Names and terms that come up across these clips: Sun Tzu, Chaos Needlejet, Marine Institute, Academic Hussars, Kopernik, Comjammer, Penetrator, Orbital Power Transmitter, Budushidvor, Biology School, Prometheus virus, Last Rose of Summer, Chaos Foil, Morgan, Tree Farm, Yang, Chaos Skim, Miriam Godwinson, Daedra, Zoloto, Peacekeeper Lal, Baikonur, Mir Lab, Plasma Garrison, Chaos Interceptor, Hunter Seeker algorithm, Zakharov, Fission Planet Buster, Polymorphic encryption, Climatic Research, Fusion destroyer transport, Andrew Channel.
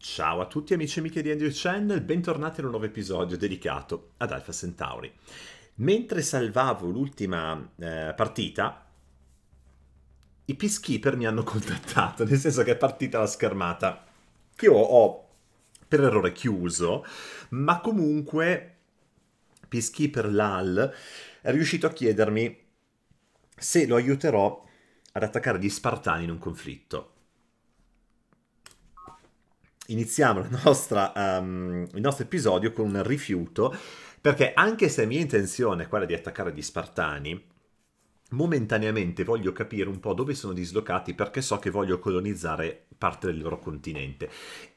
Ciao a tutti amici e amiche di Andrew Channel, bentornati in un nuovo episodio dedicato ad Alpha Centauri. Mentre salvavo l'ultima partita, i Peacekeeper mi hanno contattato, nel senso che è partita la schermata che io ho per errore chiuso, ma comunque Peacekeeper Lal è riuscito a chiedermi se lo aiuterò ad attaccare gli Spartani in un conflitto. Iniziamo la nostra, il nostro episodio con un rifiuto, perché anche se mia intenzione è quella di attaccare gli Spartani, momentaneamente voglio capire un po' dove sono dislocati, perché so che voglio colonizzare parte del loro continente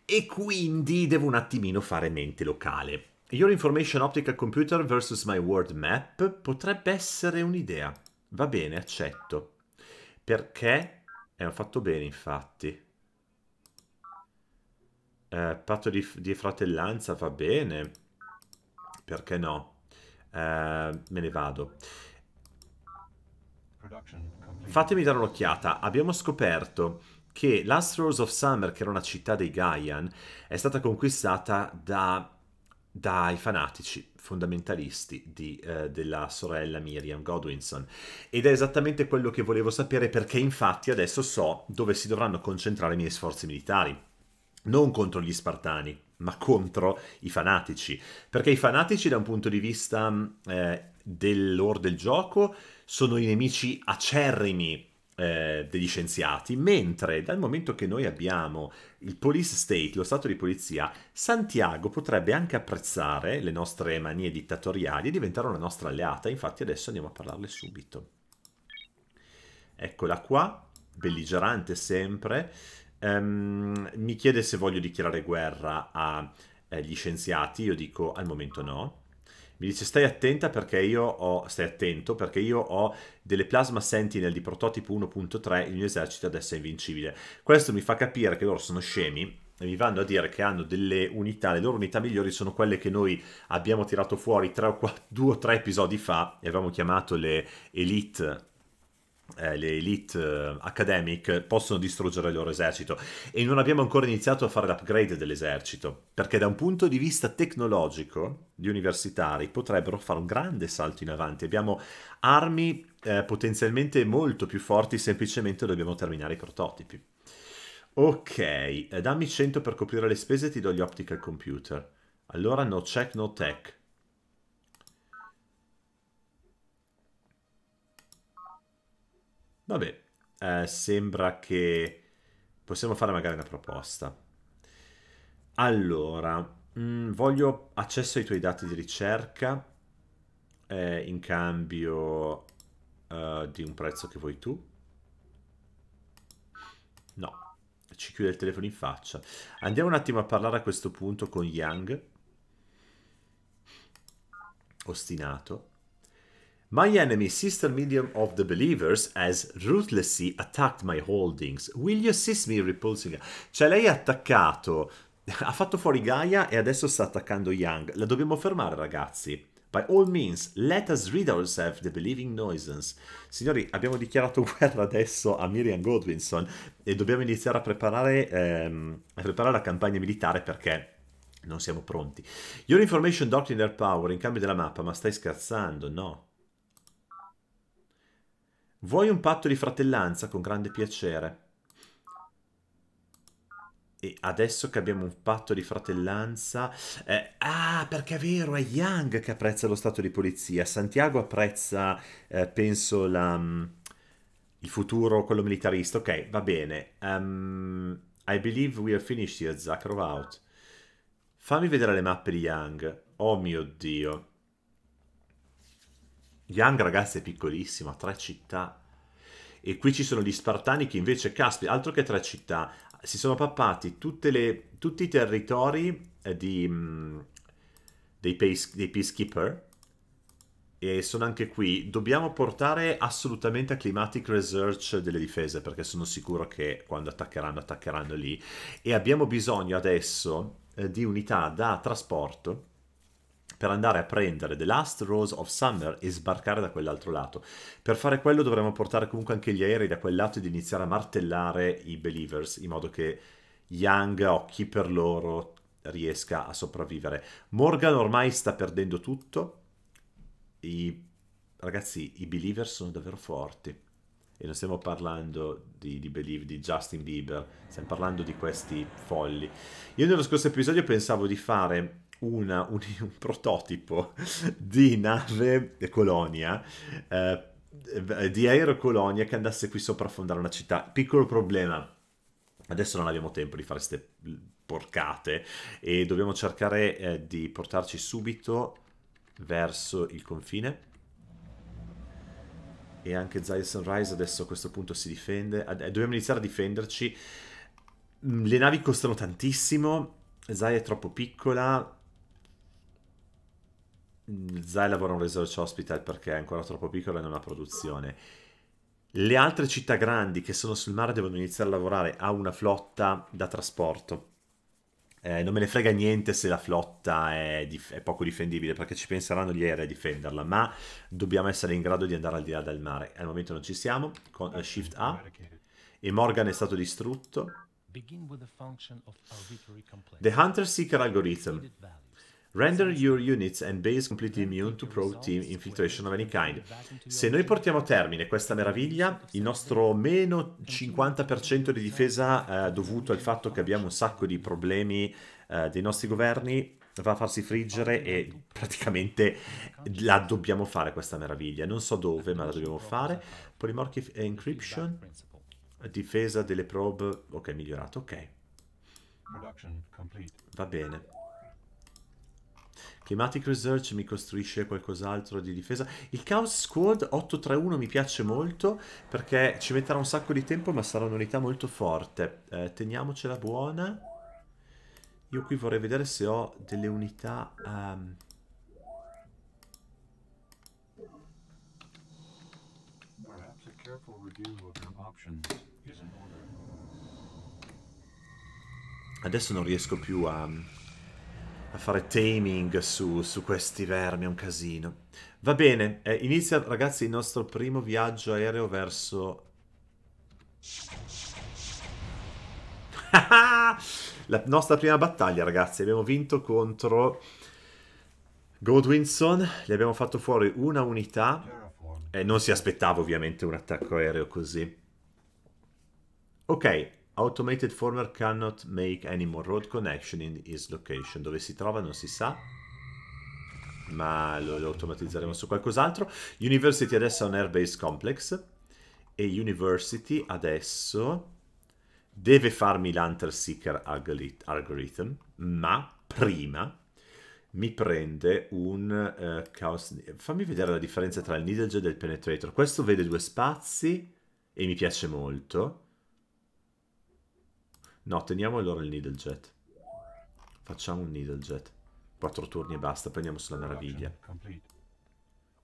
e quindi devo un attimino fare mente locale. Your Information Optical Computer vs. My World Map potrebbe essere un'idea. Va bene, accetto. Perché? Hanno fatto bene, infatti. Patto di fratellanza va bene. Perché no? Me ne vado. Fatemi dare un'occhiata. Abbiamo scoperto che Last Rose of Summer, che era una città dei Gaian, è stata conquistata dai fanatici fondamentalisti della sorella Miriam Godwinson, ed è esattamente quello che volevo sapere, perché infatti adesso so dove si dovranno concentrare i miei sforzi militari, non contro gli Spartani ma contro i fanatici, perché i fanatici da un punto di vista dell'ore del gioco sono i nemici acerrimi degli scienziati, mentre dal momento che noi abbiamo il police state, lo stato di polizia, Santiago potrebbe anche apprezzare le nostre manie dittatoriali e diventare una nostra alleata. Infatti adesso andiamo a parlarle subito. Eccola qua, belligerante sempre. Mi chiede se voglio dichiarare guerra agli scienziati, io dico al momento no. Mi dice stai attento perché io ho delle Plasma Sentinel di prototipo 1.3, il mio esercito adesso è invincibile. Questo mi fa capire che loro sono scemi e mi vanno a dire che hanno delle unità, le loro unità migliori sono quelle che noi abbiamo tirato fuori 2 o 3 episodi fa e avevamo chiamato le Elite. Le Elite Academic possono distruggere il loro esercito, e non abbiamo ancora iniziato a fare l'upgrade dell'esercito, perché da un punto di vista tecnologico gli universitari potrebbero fare un grande salto in avanti. Abbiamo armi potenzialmente molto più forti, semplicemente dobbiamo terminare i prototipi. Ok, dammi 100 per coprire le spese e ti do gli optical computer. Allora no check, no tech. Vabbè, sembra che possiamo fare magari una proposta. Allora, voglio accesso ai tuoi dati di ricerca in cambio di un prezzo che vuoi tu. No, ci chiude il telefono in faccia. Andiamo un attimo a parlare a questo punto con Yang. Ostinato. My enemy, Sister Medium of the Believers, has ruthlessly attacked my holdings. Will you assist me repulsing? Cioè lei ha attaccato, ha fatto fuori Gaia e adesso sta attaccando Yang. La dobbiamo fermare, ragazzi. By all means, let us rid ourselves of the believing nuisance. Signori, abbiamo dichiarato guerra adesso a Miriam Godwinson e dobbiamo iniziare a preparare la campagna militare, perché non siamo pronti. Your information doctrine their power in cambio della mappa, ma stai scherzando? No. Vuoi un patto di fratellanza? Con grande piacere. E adesso che abbiamo un patto di fratellanza... perché è vero, è Yang che apprezza lo stato di polizia. Santiago apprezza, penso, il futuro, quello militarista. Ok, va bene. I believe we are finished here, Zakharov out. Fammi vedere le mappe di Yang. Oh mio Dio. Yang, ragazzi, è piccolissimo, ha 3 città. E qui ci sono gli Spartani che invece, caspita, altro che 3 città, si sono pappati tutti i territori dei Peacekeeper. E sono anche qui. Dobbiamo portare assolutamente a Climatic Research delle difese, perché sono sicuro che quando attaccheranno, attaccheranno lì. E abbiamo bisogno adesso di unità da trasporto per andare a prendere The Last Rose of Summer e sbarcare da quell'altro lato. Per fare quello dovremmo portare comunque anche gli aerei da quel lato ed iniziare a martellare i Believers, in modo che Yang ha occhi per loro, riesca a sopravvivere. Morgan ormai sta perdendo tutto. Ragazzi, i believer sono davvero forti. E non stiamo parlando di Believe, di Justin Bieber, stiamo parlando di questi folli. Io nello scorso episodio pensavo di fare un prototipo di nave colonia, di aerocolonia che andasse qui sopra a fondare una città. Piccolo problema, adesso non abbiamo tempo di fare queste porcate e dobbiamo cercare di portarci subito verso il confine. E anche Zarya Sunrise adesso a questo punto si difende. Dobbiamo iniziare a difenderci. Le navi costano tantissimo. Zarya è troppo piccola. Zarya lavora un research hospital perché è ancora troppo piccola e non ha produzione. Le altre città grandi che sono sul mare devono iniziare a lavorare a una flotta da trasporto. Non me ne frega niente se la flotta è poco difendibile, perché ci penseranno gli aerei a difenderla, ma dobbiamo essere in grado di andare al di là del mare. Al momento non ci siamo, con Shift A, e Morgan è stato distrutto. The Hunter Seeker algorithm. Render your units and base completely immune to pro-team infiltration of any kind. Se noi portiamo a termine questa meraviglia, il nostro meno 50% di difesa dovuto al fatto che abbiamo un sacco di problemi dei nostri governi va a farsi friggere, e praticamente la dobbiamo fare questa meraviglia. Non so dove, ma la dobbiamo fare. Polymorphic encryption. Difesa delle probe. Ok, migliorato, ok. Va bene. Climatic Research mi costruisce qualcos'altro di difesa. Il Chaos Squad 831 mi piace molto perché ci metterà un sacco di tempo, ma sarà un'unità molto forte. Teniamocela buona. Io qui vorrei vedere se ho delle unità... Adesso non riesco più a fare taming su questi vermi, è un casino. Va bene, inizia ragazzi il nostro primo viaggio aereo verso... La nostra prima battaglia, ragazzi. Abbiamo vinto contro Godwinson, gli abbiamo fatto fuori una unità e non si aspettava ovviamente un attacco aereo così. Ok. Automated former cannot make any more road connection in his location. Dove si trova non si sa, ma lo automatizzeremo su qualcos'altro. University adesso è un airbase complex e University adesso deve farmi l'Hunter Seeker algorithm, ma prima mi prende un Chaos... Fammi vedere la differenza tra il Needlejet e il Penetrator. Questo vede due spazi e mi piace molto. No, teniamo allora il Needlejet. Facciamo un Needlejet. 4 turni e basta, prendiamo sulla meraviglia.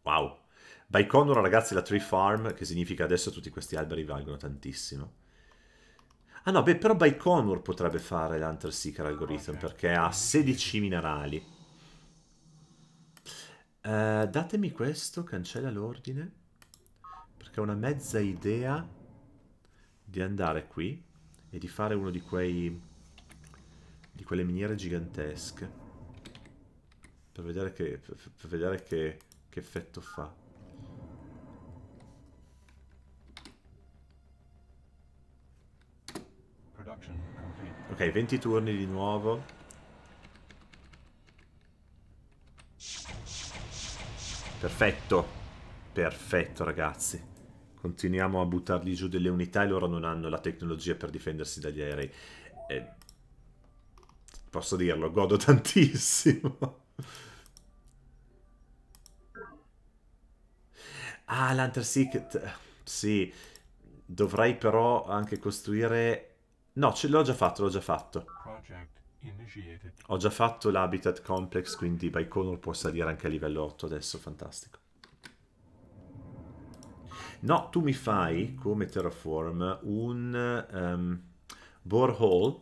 Wow. Baikonur, ragazzi, la Tree Farm, che significa adesso tutti questi alberi valgono tantissimo. Ah no, beh, però Baikonur potrebbe fare l'Hunter Seeker algorithm, perché ha 16 minerali. Datemi questo, cancella l'ordine, perché ho una mezza idea di andare qui e di fare uno di quelle miniere gigantesche per vedere che effetto fa. Ok, 20 turni di nuovo. Perfetto, perfetto ragazzi. Continuiamo a buttargli giù delle unità e loro non hanno la tecnologia per difendersi dagli aerei. Posso dirlo, godo tantissimo. Ah, l'Hunter Seeker... Sì, dovrei però anche costruire... No, l'ho già fatto, l'ho già fatto. Ho già fatto l'Habitat Complex, quindi Baikonur può salire anche a livello 8 adesso, fantastico. No, tu mi fai, come Terraform, un borehole.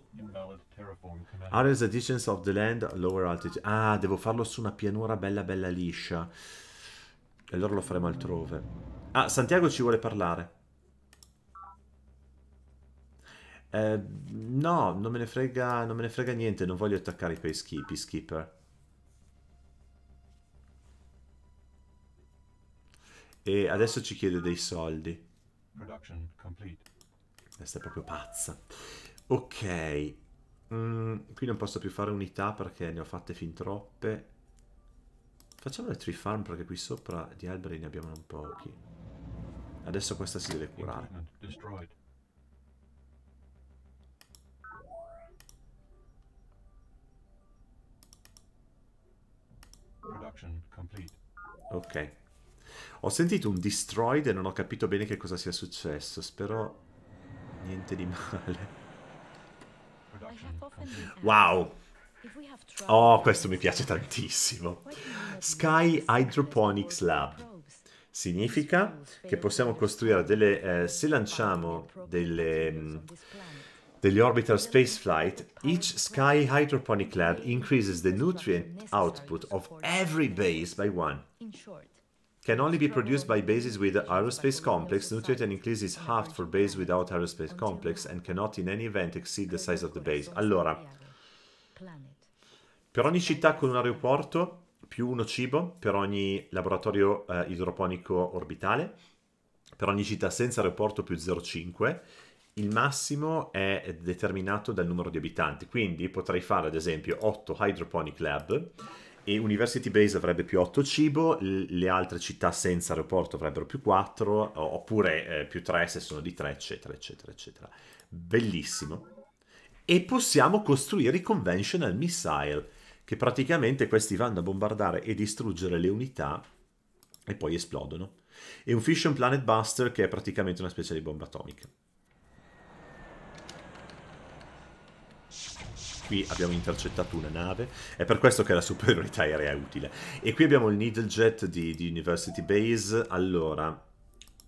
Areas the distance of the land, lower altitude. Ah, devo farlo su una pianura bella bella liscia. E allora lo faremo altrove. Ah, Santiago ci vuole parlare. No, non me ne frega niente, non voglio attaccare i Peacekeeper. E adesso ci chiede dei soldi. Questa è proprio pazza. Ok. Qui non posso più fare unità perché ne ho fatte fin troppe. Facciamo le tree farm perché qui sopra di alberi ne abbiamo non pochi. Adesso questa si deve curare. Ok. Ho sentito un destroyed e non ho capito bene che cosa sia successo. Spero niente di male. Wow. Oh, questo mi piace tantissimo. Sky Hydroponics Lab. Significa che possiamo costruire delle... se lanciamo delle... degli orbital spaceflight, each Sky Hydroponic Lab increases the nutrient output of every base by 1. Can only be produced by bases with aerospace complex. Nutrient and increase is halved for base without aerospace complex and cannot in any event exceed the size of the base. Allora, per ogni città con un aeroporto, più uno cibo, per ogni laboratorio idroponico orbitale, per ogni città senza aeroporto più 0,5, il massimo è determinato dal numero di abitanti, quindi potrei fare ad esempio 8 Hydroponic Lab e University Base avrebbe più 8 cibo, le altre città senza aeroporto avrebbero più 4, oppure più 3 se sono di 3, eccetera, eccetera, eccetera. Bellissimo. E possiamo costruire i Conventional Missile, che praticamente questi vanno a bombardare e distruggere le unità e poi esplodono. E un Fission Planet Buster, che è praticamente una specie di bomba atomica. Qui abbiamo intercettato una nave, è per questo che la superiorità aerea è utile. E qui abbiamo il Needlejet di University Base. Allora,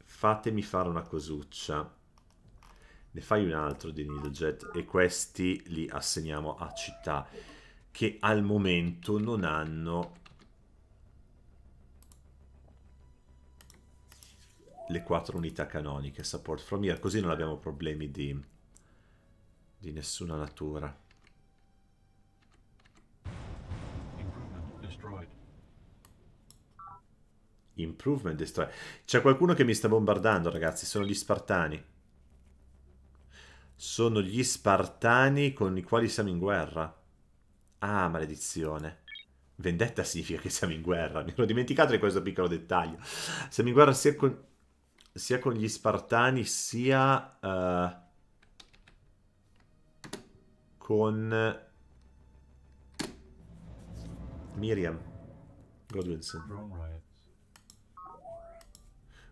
fatemi fare una cosuccia. Ne fai un altro di Needlejet e questi li assegniamo a città che al momento non hanno le 4 unità canoniche support from here, così non abbiamo problemi di nessuna natura. Improvement destroyer. C'è qualcuno che mi sta bombardando, ragazzi. Sono gli Spartani. Sono gli Spartani con i quali siamo in guerra. Ah, maledizione. Vendetta significa che siamo in guerra. Mi ero dimenticato di questo piccolo dettaglio. Siamo in guerra sia con gli Spartani, sia con Miriam Godwinson.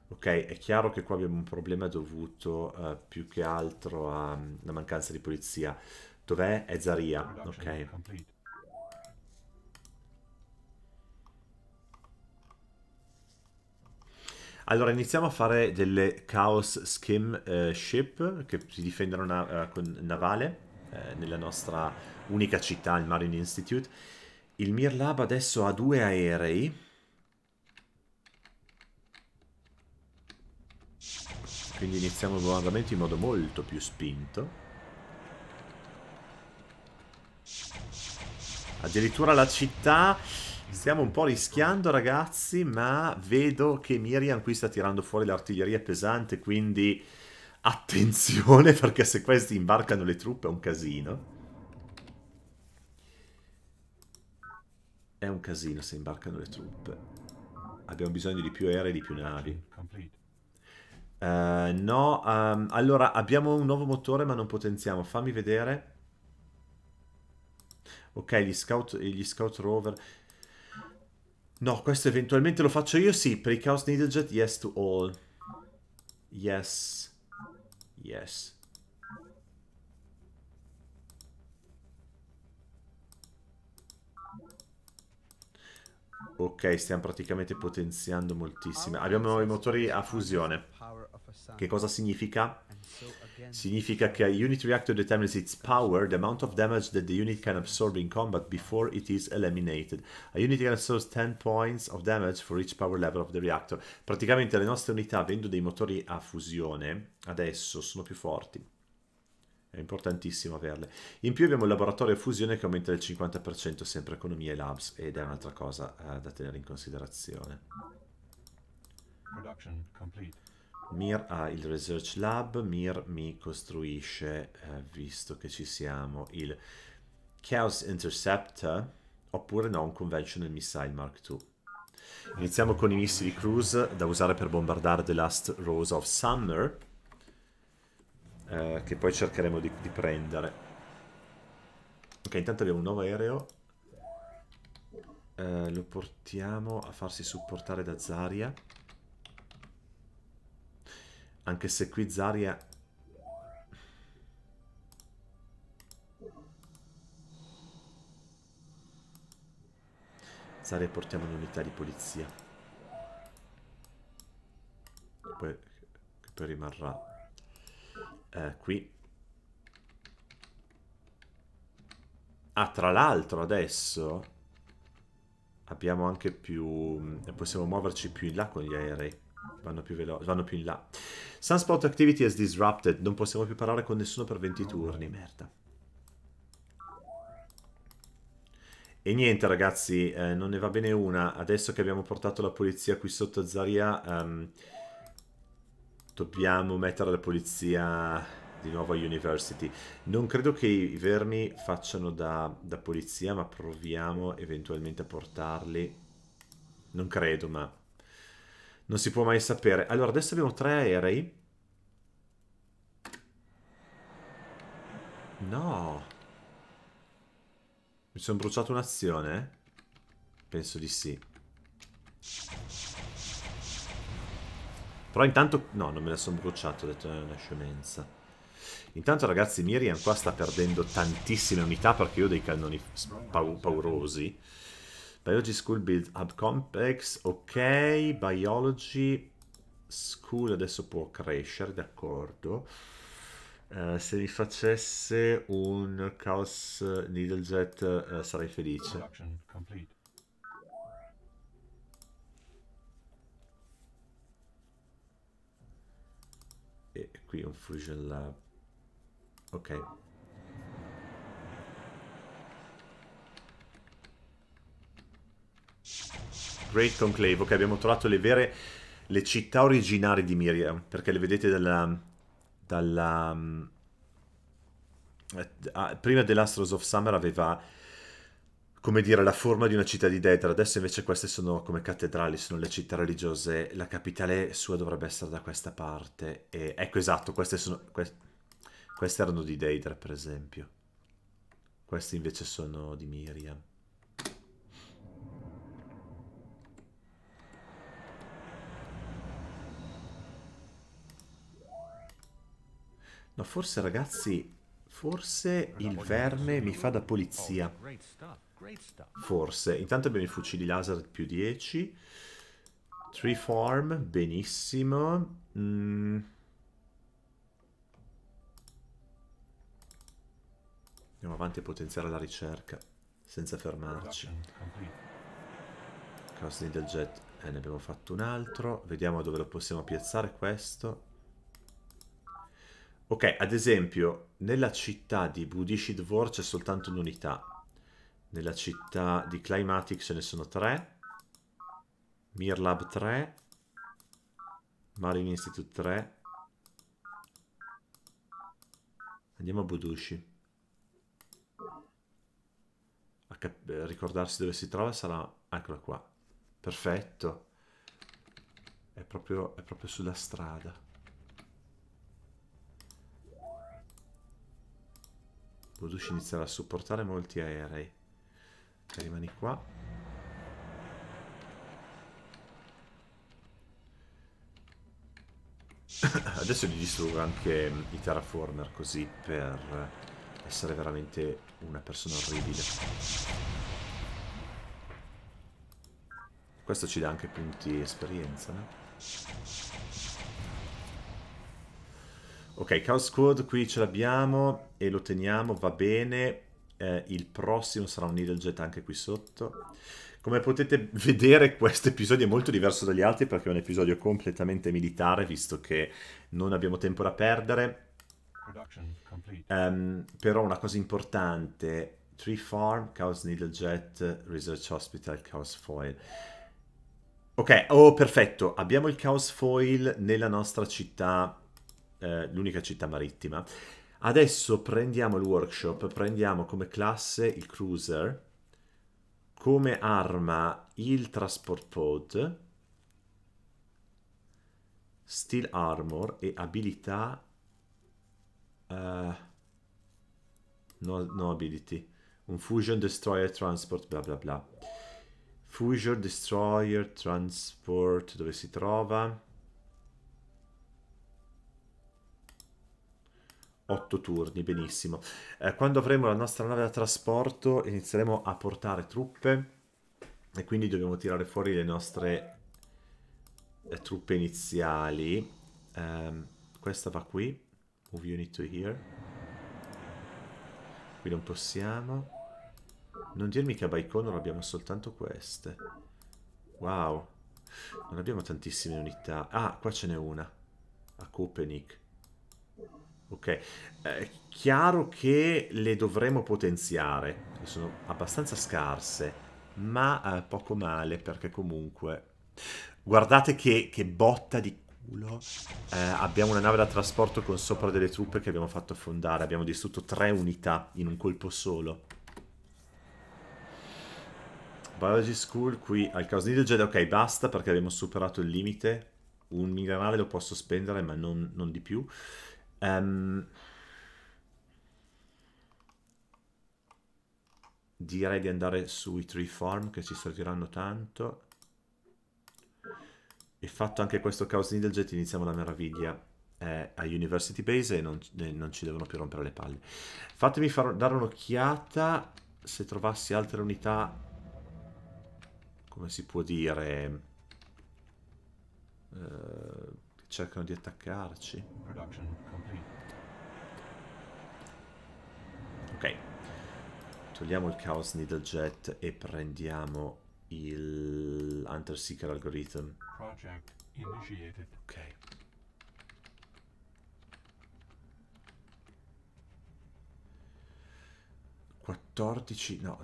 Ok, è chiaro che qua abbiamo un problema dovuto più che altro alla mancanza di polizia. Dov'è? È Zarya. Ok. Allora, iniziamo a fare delle Chaos Skim Ship che si difendono con navale nella nostra unica città, il Marine Institute. Il Mir Lab adesso ha 2 aerei. Quindi iniziamo il bombardamento in modo molto più spinto. Addirittura la città. Stiamo un po' rischiando, ragazzi, ma vedo che Miriam qui sta tirando fuori l'artiglieria pesante, quindi attenzione, perché se questi imbarcano le truppe è un casino. È un casino se imbarcano le truppe. Abbiamo bisogno di più aerei e di più navi. No, allora abbiamo un nuovo motore ma non potenziamo, fammi vedere. Ok, gli scout rover. No, questo eventualmente lo faccio io, sì, per i Chaos Needlejet, yes to all. Yes. Yes. Ok, stiamo praticamente potenziando moltissimo. Abbiamo i motori a fusione. Che cosa significa? Significa che a unit reactor determines its power, the amount of damage that the unit can absorb in combat before it is eliminated. A unit can absorb 10 points of damage for each power level of the reactor. Praticamente le nostre unità, avendo dei motori a fusione, adesso sono più forti. è importantissimo averle. In più abbiamo il laboratorio a fusione che aumenta del 50% sempre economia e labs, ed è un'altra cosa da tenere in considerazione. Mir ha il Research Lab, Mir mi costruisce, visto che ci siamo, il Chaos Interceptor, oppure no, un Conventional Missile Mark II. Iniziamo con i missili cruise da usare per bombardare The Last Rose of Summer, che poi cercheremo di prendere. Ok, intanto abbiamo un nuovo aereo, lo portiamo a farsi supportare da Zarya, anche se qui Zarya portiamo un'unità di polizia che poi rimarrà qui. Ah, tra l'altro adesso abbiamo anche più, possiamo muoverci più in là con gli aerei, vanno più veloci, vanno più in là. Sunspot activity is disrupted, non possiamo più parlare con nessuno per 20 turni, merda. E niente ragazzi, non ne va bene una. Adesso che abbiamo portato la polizia qui sotto a Zarya, dobbiamo mettere la polizia di nuovo a University. Non credo che i vermi facciano da polizia, ma proviamo eventualmente a portarli. Non credo, ma non si può mai sapere. Allora, adesso abbiamo 3 aerei. No! Mi sono bruciato un'azione? Penso di sì. Però intanto... No, non me la sono bruciato, ho detto è una scemenza. Intanto ragazzi, Miriam qua sta perdendo tantissime unità perché io ho dei cannoni paurosi. Biology School Build Hub Complex, ok. Biology School adesso può crescere, d'accordo. Se mi facesse un Chaos Needlejet sarei felice. E qui un Fusion Lab. Ok. Great Conclave. Ok, abbiamo trovato le città originarie di Miriam, perché le vedete prima The Last Rose of Summer aveva, come dire, la forma di una città di Daedra. Adesso invece queste sono come cattedrali, sono le città religiose. La capitale sua dovrebbe essere da questa parte e, ecco, esatto, queste sono queste erano di Daedra, per esempio. Queste invece sono di Miriam. No, forse ragazzi, forse il verme mi fa da polizia. Forse. Intanto abbiamo i fucili laser più 10. Tree Farm, benissimo. Andiamo avanti a potenziare la ricerca, senza fermarci. Chaos Needlejet, ne abbiamo fatto un altro. Vediamo dove lo possiamo piazzare questo. Ok, ad esempio, nella città di Budushidvor c'è soltanto un'unità. Nella città di Climatic ce ne sono 3. Mir Lab 3. Marine Institute 3. Andiamo a Budushi. A ricordarsi dove si trova sarà... Eccola qua. Perfetto. È proprio sulla strada. Budushi inizierà a supportare molti aerei. E rimani qua. Adesso gli distruggo anche i terraformer, così, per essere veramente una persona orribile. Questo ci dà anche punti esperienza, no? Ok, Chaos Code qui ce l'abbiamo e lo teniamo, va bene. Il prossimo sarà un Needlejet anche qui sotto. Come potete vedere, questo episodio è molto diverso dagli altri perché è un episodio completamente militare, visto che non abbiamo tempo da perdere. Però una cosa importante: Tree Farm, Chaos Needlejet, Research Hospital, Chaos Foil. Ok, oh perfetto, abbiamo il Chaos Foil nella nostra città, l'unica città marittima. Adesso prendiamo il workshop, prendiamo come classe il cruiser, come arma il transport pod, steel armor e abilità no ability, un fusion destroyer transport, bla bla bla. Fusion destroyer transport, dove si trova? 8 turni, benissimo. Quando avremo la nostra nave da trasporto inizieremo a portare truppe e quindi dobbiamo tirare fuori le nostre truppe iniziali. Questa va qui, move unit to here. Qui non possiamo. Non dirmi che a Baikonur abbiamo soltanto queste. Wow, non abbiamo tantissime unità. Ah, qua ce n'è una a Kopernik. Ok, è chiaro che le dovremo potenziare, sono abbastanza scarse, ma poco male, perché comunque... Guardate che botta di culo, abbiamo una nave da trasporto con sopra delle truppe che abbiamo fatto affondare, abbiamo distrutto 3 unità in un colpo solo. Biology School qui al Chaos Needlejet, ok basta perché abbiamo superato il limite, un minerale lo posso spendere ma non di più. Direi di andare sui Tree Farm che ci serviranno tanto. E fatto anche questo Chaos Needlejet iniziamo la meraviglia a University Base e non ci devono più rompere le palle. Fatemi dare un'occhiata se trovassi altre unità, come si può dire, cercano di attaccarci. Ok, togliamo il Chaos Needlejet e prendiamo il Hunter Seeker algorithm. Ok, no,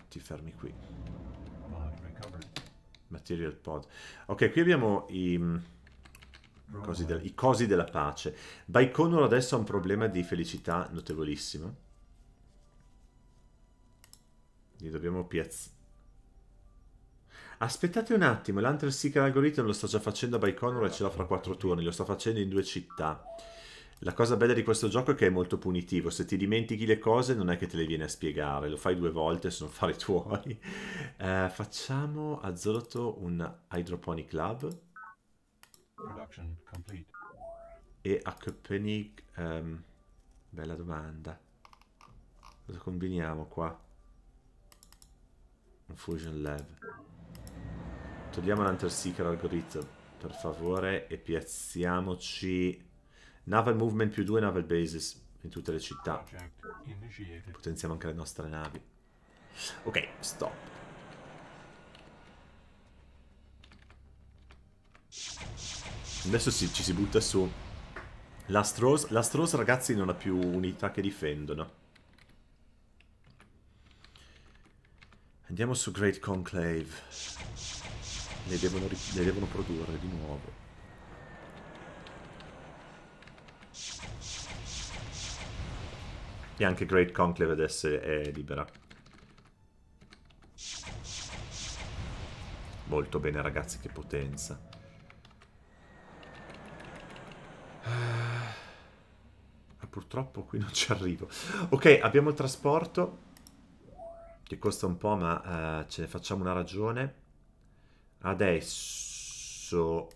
ti fermi qui. Material pod. Ok, qui abbiamo i... I cosi della pace. Baikonur adesso ha un problema di felicità notevolissimo. Li dobbiamo piazzare. Aspettate un attimo, l'Hunter Seeker algoritmo lo sto già facendo a Baikonur e ce l'ho fra 4 turni. Lo sto facendo in 2 città. La cosa bella di questo gioco è che è molto punitivo. Se ti dimentichi le cose non è che te le viene a spiegare. Lo fai 2 volte, sono affari tuoi. Facciamo a Zoloto un Hydroponic Lab. E a Kopernik, bella domanda, cosa combiniamo qua? Un fusion lab. Togliamo l'Hunter Seeker algoritmo per favore e piazziamoci naval movement +2 naval bases in tutte le città. Potenziamo anche le nostre navi. Ok, stop. Adesso ci si butta su Last Rose. Last Rose, ragazzi, non ha più unità che difendono. Andiamo su Great Conclave. Le devono produrre di nuovo. E anche Great Conclave adesso è libera. Molto bene, ragazzi, che potenza. Purtroppo qui non ci arrivo. Ok, abbiamo il trasporto che costa un po', ma ce ne facciamo una ragione. Adesso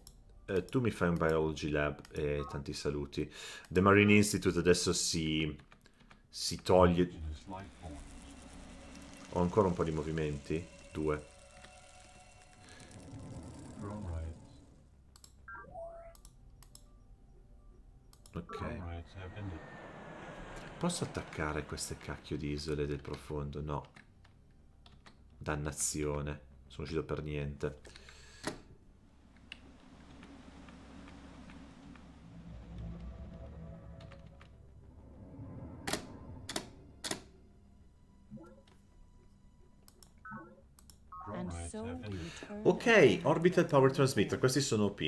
tu mi fai un Biology Lab e tanti saluti. The Marine Institute adesso si toglie. Ho ancora un po' di movimenti. 2. Ok. Posso attaccare queste cacchio di isole del profondo? No. Dannazione. Sono uscito per niente. Ok, Orbital Power Transmitter, questi sono OP.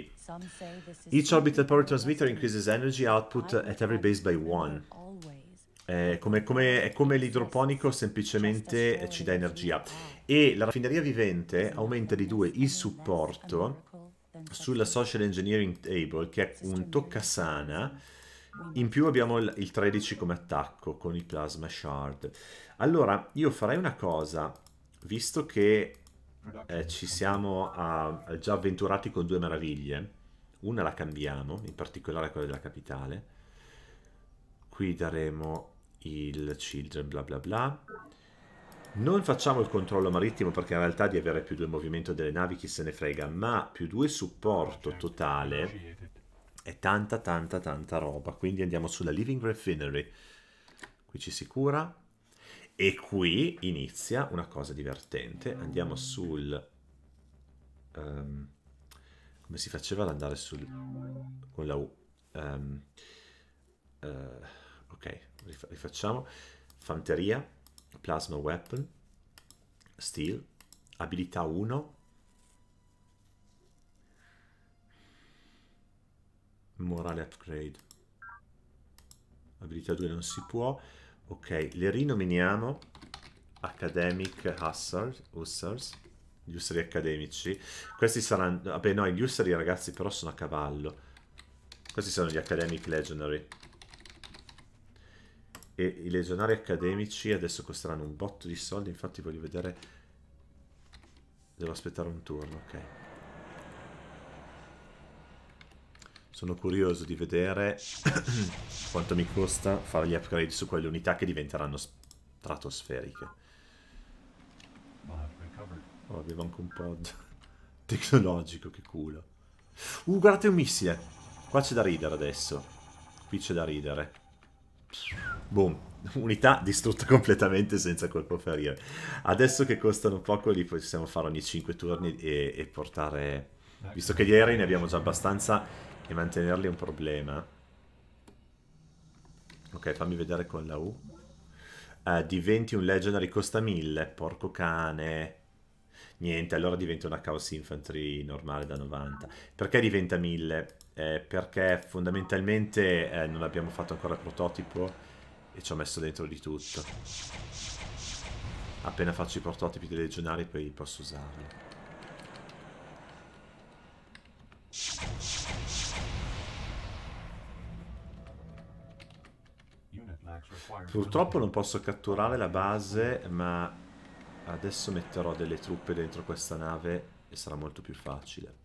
Each Orbital Power Transmitter increases energy output at every base by 1. È come l'idroponico, semplicemente ci dà energia. E la raffineria vivente aumenta di 2 il supporto sulla Social Engineering Table, che è un toccasana. In più abbiamo il 13 come attacco con il Plasma Shard. Allora, io farei una cosa, visto che ci siamo già avventurati con due meraviglie. Una la cambiamo, in particolare quella della capitale. Qui daremo il Children, bla bla bla. Non facciamo il controllo marittimo, perché in realtà di avere più 2 movimento delle navi chi se ne frega, ma più 2 supporto totale è tanta roba. Quindi andiamo sulla Living Refinery. Qui ci si cura. E qui inizia una cosa divertente. Andiamo sul... come si faceva ad andare sul... con la U? Ok, rifacciamo. Fanteria, Plasma Weapon, Steel, abilità 1. Morale upgrade. Abilità 2 non si può. Ok, le rinominiamo Academic Hussars, gli Hussari accademici. Questi saranno... vabbè no, gli Hussari ragazzi però sono a cavallo. Questi sono gli Academic Legionary. E i legionari accademici adesso costeranno un botto di soldi, infatti voglio vedere... devo aspettare un turno, ok. Sono curioso di vedere quanto mi costa fare gli upgrade su quelle unità che diventeranno stratosferiche. Oh, avevo anche un pod tecnologico, che culo. Guardate un missile. Qua c'è da ridere adesso. Qui c'è da ridere. Boom. Unità distrutta completamente senza colpo ferire. Adesso che costano poco li possiamo fare ogni 5 turni e portare... visto che gli aerei ne abbiamo già abbastanza... e mantenerli è un problema. Ok, fammi vedere con la U. Diventi un Legionary, costa 1000. Porco cane. Niente, allora diventa una Chaos Infantry normale da 90. Perché diventa 1000? Perché fondamentalmente non abbiamo fatto ancora il prototipo e ci ho messo dentro di tutto. Appena faccio i prototipi dei Legionari poi posso usarli. Purtroppo non posso catturare la base, ma adesso metterò delle truppe dentro questa nave e sarà molto più facile.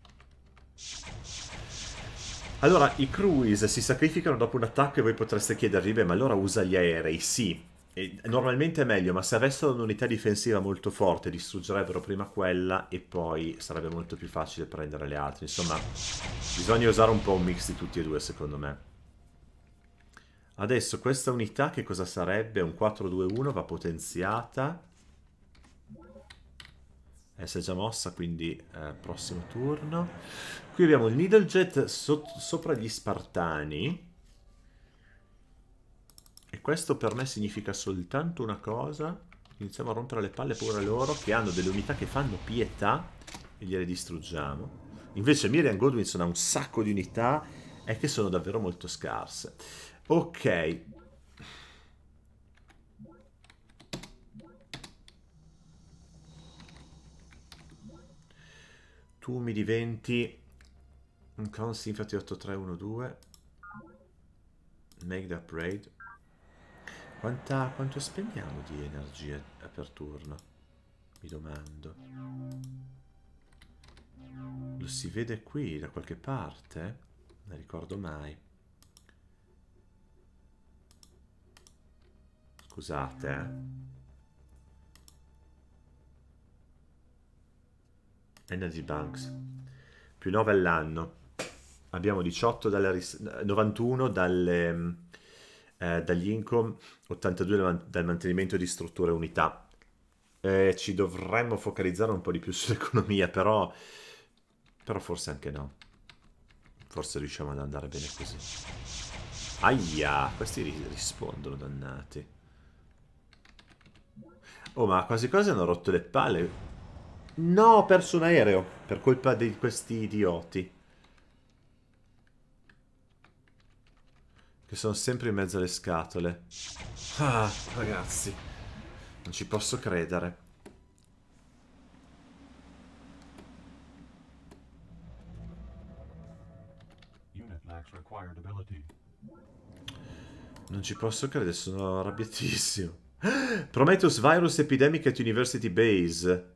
Allora, i cruise si sacrificano dopo un attacco e voi potreste chiedervi, beh, ma allora usa gli aerei? Sì, e normalmente è meglio, ma se avessero un'unità difensiva molto forte distruggerebbero prima quella e poi sarebbe molto più facile prendere le altre. Insomma, bisogna usare un po' un mix di tutti e due, secondo me. Adesso questa unità che cosa sarebbe? Un 4-2-1 va potenziata. Si è già mossa, quindi prossimo turno. Qui abbiamo il Needlejet sopra gli Spartani. E questo per me significa soltanto una cosa. Iniziamo a rompere le palle pure loro, che hanno delle unità che fanno pietà e gliele distruggiamo. Invece Miriam Godwinson ha un sacco di unità e che sono davvero molto scarse. Ok, tu mi diventi un Chaos Infantry 8312. Make the upgrade. Quanto spendiamo di energia per turno? Mi domando. Lo si vede qui da qualche parte? Non ricordo mai. Scusate, Energy Banks. Più 9 all'anno. Abbiamo 18 dalle 91 dagli income, 82 dal mantenimento di strutture e unità. Ci dovremmo focalizzare un po' di più sull'economia, però forse anche no. Forse riusciamo ad andare bene così. Aia, questi rispondono, dannati. Oh, ma quasi quasi hanno rotto le palle. No, ho perso un aereo per colpa di questi idioti che sono sempre in mezzo alle scatole. Ah, ragazzi, non ci posso credere. Non ci posso credere, sono arrabbiatissimo. Prometheus Virus Epidemic at University Base.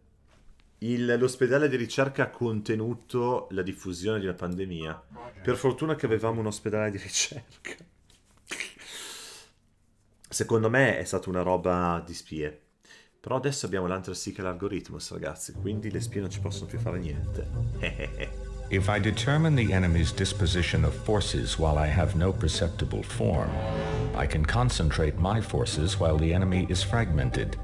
L'ospedale di ricerca ha contenuto la diffusione di una pandemia. Per fortuna che avevamo un ospedale di ricerca. Secondo me è stata una roba di spie. Però adesso abbiamo l'Hunter Seeker algoritmo, ragazzi. Quindi le spie non ci possono più fare niente. If I determine the enemy's disposition of forces while I have no perceptible form, I can concentrate my forces while the enemy is fragmented.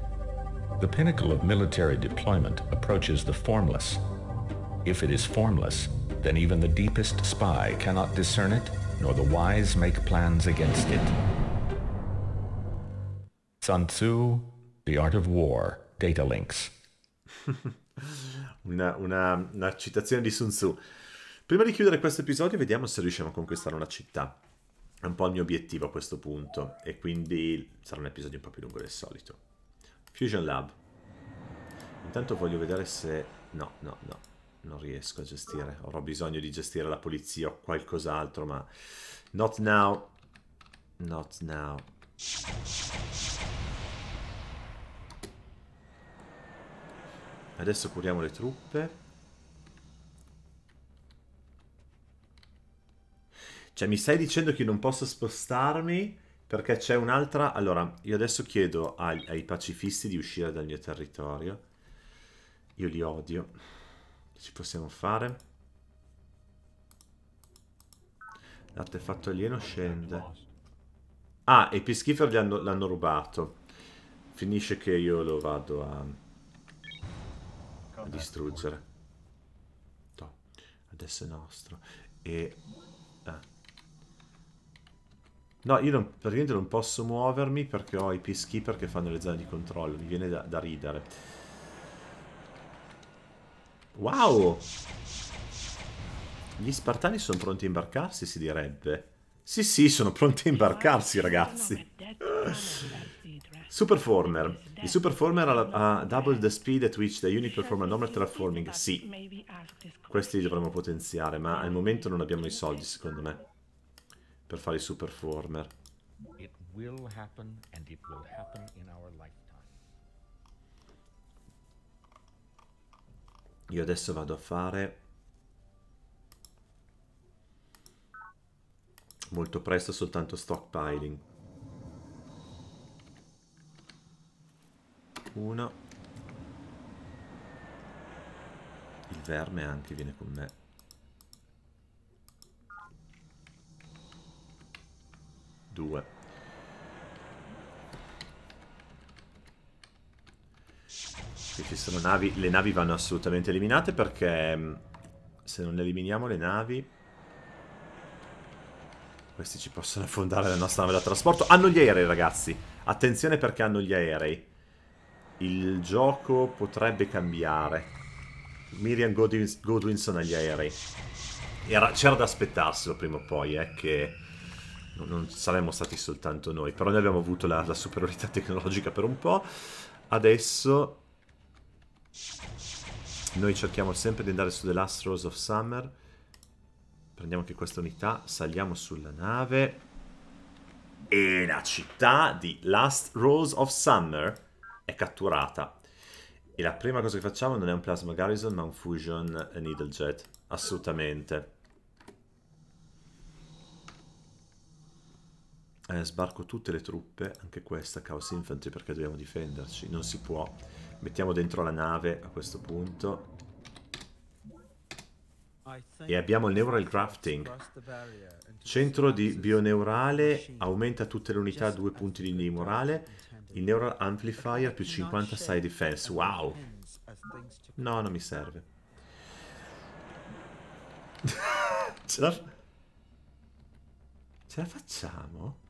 The pinnacle of military deployment approaches the formless. If it is formless, then even the deepest spy cannot discern it, nor the wise make plans against it. Sun Tzu, The Art of War, Data Links. Una citazione di Sun Tzu. Prima di chiudere questo episodio vediamo se riusciamo a conquistare una città. È un po' il mio obiettivo a questo punto, e quindi sarà un episodio un po' più lungo del solito. Fusion Lab. Intanto voglio vedere se... no, non riesco a gestire. Avrò bisogno di gestire la polizia o qualcos'altro, ma... Not now. Not now. Adesso curiamo le truppe. Cioè, mi stai dicendo che non posso spostarmi perché c'è un'altra... Allora, io adesso chiedo ai pacifisti di uscire dal mio territorio. Io li odio. Che ci possiamo fare? L'artefatto alieno scende. Ah, e i Peacekeeper l'hanno rubato. Finisce che io lo vado a distruggere. No, adesso è nostro. E no, io praticamente non posso muovermi perché ho i Peacekeeper che fanno le zone di controllo. Mi viene da ridere. Wow, gli Spartani sono pronti a imbarcarsi, si direbbe. Sì, sono pronti a imbarcarsi, ragazzi. Superformer. Il Superformer ha double the speed at which the unit perform a normal terraforming. Sì, questi li dovremmo potenziare, ma al momento non abbiamo i soldi, secondo me, per fare i Superformer. Io adesso vado a fare molto presto soltanto stockpiling. 1. Il verme anche viene con me. Due. Qui ci sono navi. Le navi vanno assolutamente eliminate, perché se non le eliminiamo le navi, questi ci possono affondare la nostra nave da trasporto. Hanno gli aerei, ragazzi. Attenzione, perché hanno gli aerei. Il gioco potrebbe cambiare. Miriam Godwinson agli aerei. C'era da aspettarselo prima o poi, che non saremmo stati soltanto noi. Però noi abbiamo avuto la superiorità tecnologica per un po'. Adesso noi cerchiamo sempre di andare su The Last Rose of Summer. Prendiamo anche questa unità, saliamo sulla nave. E la città di Last Rose of Summer è catturata. E la prima cosa che facciamo non è un Plasma Garrison, ma un Fusion Needlejet. Assolutamente. Sbarco tutte le truppe, anche questa Chaos Infantry, perché dobbiamo difenderci. Non si può. Mettiamo dentro la nave a questo punto. E abbiamo il Neural Crafting. Centro di bioneurale aumenta tutte le unità a 2 punti di morale. Il Neural Amplifier più 50 side defense. Wow. No, non mi serve. Ce la facciamo?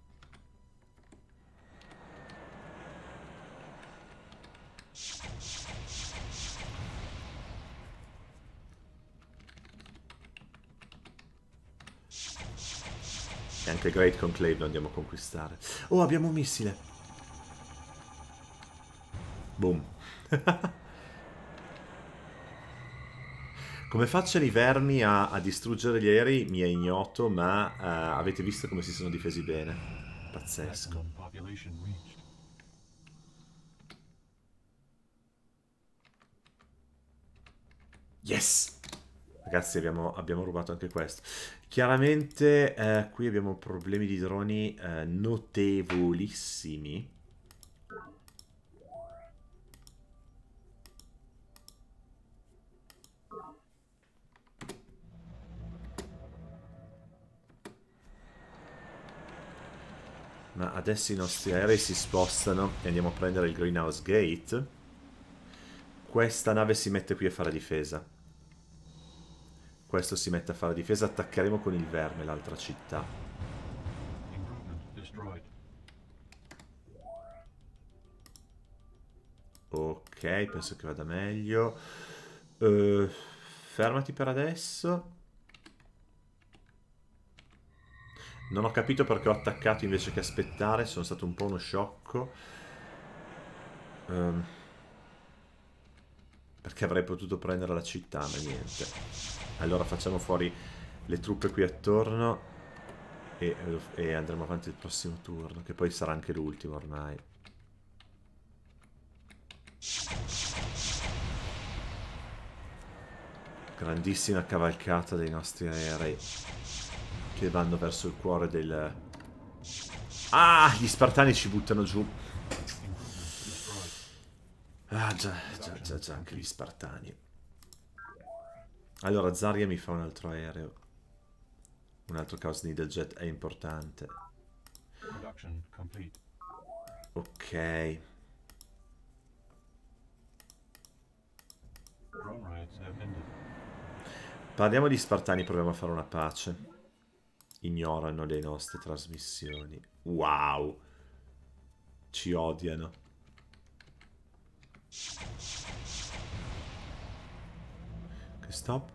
E anche Great Conclave lo andiamo a conquistare. Oh, abbiamo un missile. Boom. Come facciano i vermi a distruggere gli aerei mi è ignoto, ma avete visto come si sono difesi bene. Pazzesco. Yes! Ragazzi, abbiamo rubato anche questo. Chiaramente qui abbiamo problemi di droni notevolissimi. Ma adesso i nostri aerei si spostano e andiamo a prendere il Greenhouse Gate. Questa nave si mette qui a fare difesa. Questo si mette a fare difesa, attaccheremo con il verme l'altra città. Ok, penso che vada meglio. Fermati per adesso. Non ho capito perché ho attaccato invece che aspettare, sono stato un po' uno sciocco. Perché avrei potuto prendere la città, ma niente. Allora facciamo fuori le truppe qui attorno e andremo avanti il prossimo turno, che poi sarà anche l'ultimo ormai. Grandissima cavalcata dei nostri aerei che vanno verso il cuore del... Ah! Gli Spartani ci buttano giù. Ah già, anche gli Spartani. Allora, Zarya mi fa un altro aereo. Un altro Chaos Needlejet è importante. Ok. Parliamo di Spartani, proviamo a fare una pace. Ignorano le nostre trasmissioni. Wow! Ci odiano. Stop.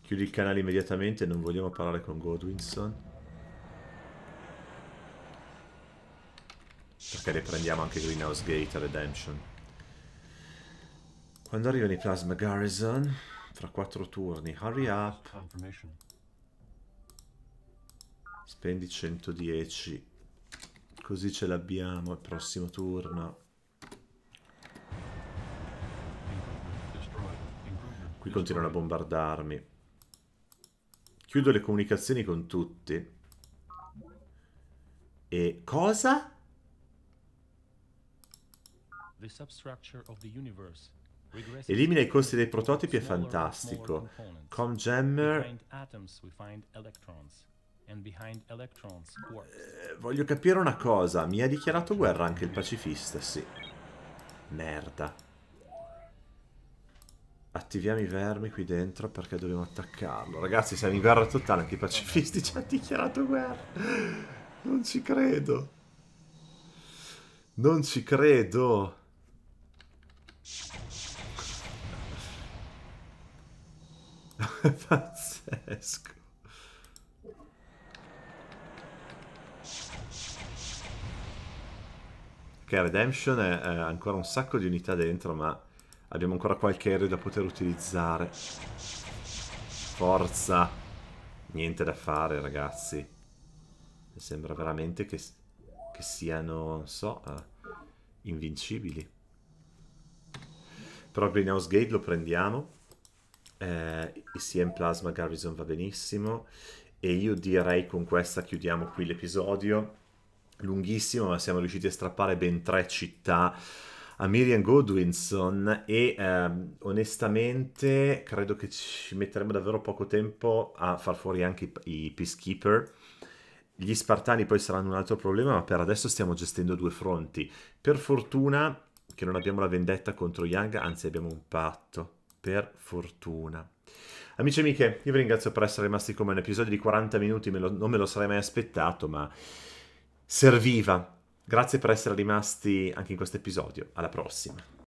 Chiudi il canale immediatamente, non vogliamo parlare con Godwinson. Perché riprendiamo anche Greenhouse Gate Redemption. Quando arrivano i Plasma Garrison? Fra 4 turni. Hurry up. Spendi 110. Così ce l'abbiamo al prossimo turno. Qui continuano a bombardarmi. Chiudo le comunicazioni con tutti. E cosa? Elimina i costi dei prototipi, è fantastico. Comjammer. Voglio capire una cosa. Mi ha dichiarato guerra anche il pacifista, sì. Merda. Attiviamo i vermi qui dentro perché dobbiamo attaccarlo. Ragazzi, siamo in guerra totale, anche i pacifisti ci hanno dichiarato guerra. Non ci credo. Non ci credo. È pazzesco. Ok, Redemption è ancora un sacco di unità dentro, ma... abbiamo ancora qualche aereo da poter utilizzare. Forza. Niente da fare, ragazzi. Mi sembra veramente che siano, non so, invincibili. Però Greenhouse Gate lo prendiamo. ICM Plasma Garrison va benissimo. E io direi con questa chiudiamo qui l'episodio. Lunghissimo, ma siamo riusciti a strappare ben 3 città a Miriam Godwinson e onestamente credo che ci metteremo davvero poco tempo a far fuori anche i Peacekeeper. Gli Spartani poi saranno un altro problema, ma per adesso stiamo gestendo 2 fronti. Per fortuna che non abbiamo la vendetta contro Yang, anzi abbiamo un patto. Per fortuna. Amici e amiche, io vi ringrazio per essere rimasti con me. Un episodio di 40 minuti, non me lo sarei mai aspettato, ma serviva. Grazie per essere rimasti anche in questo episodio. Alla prossima.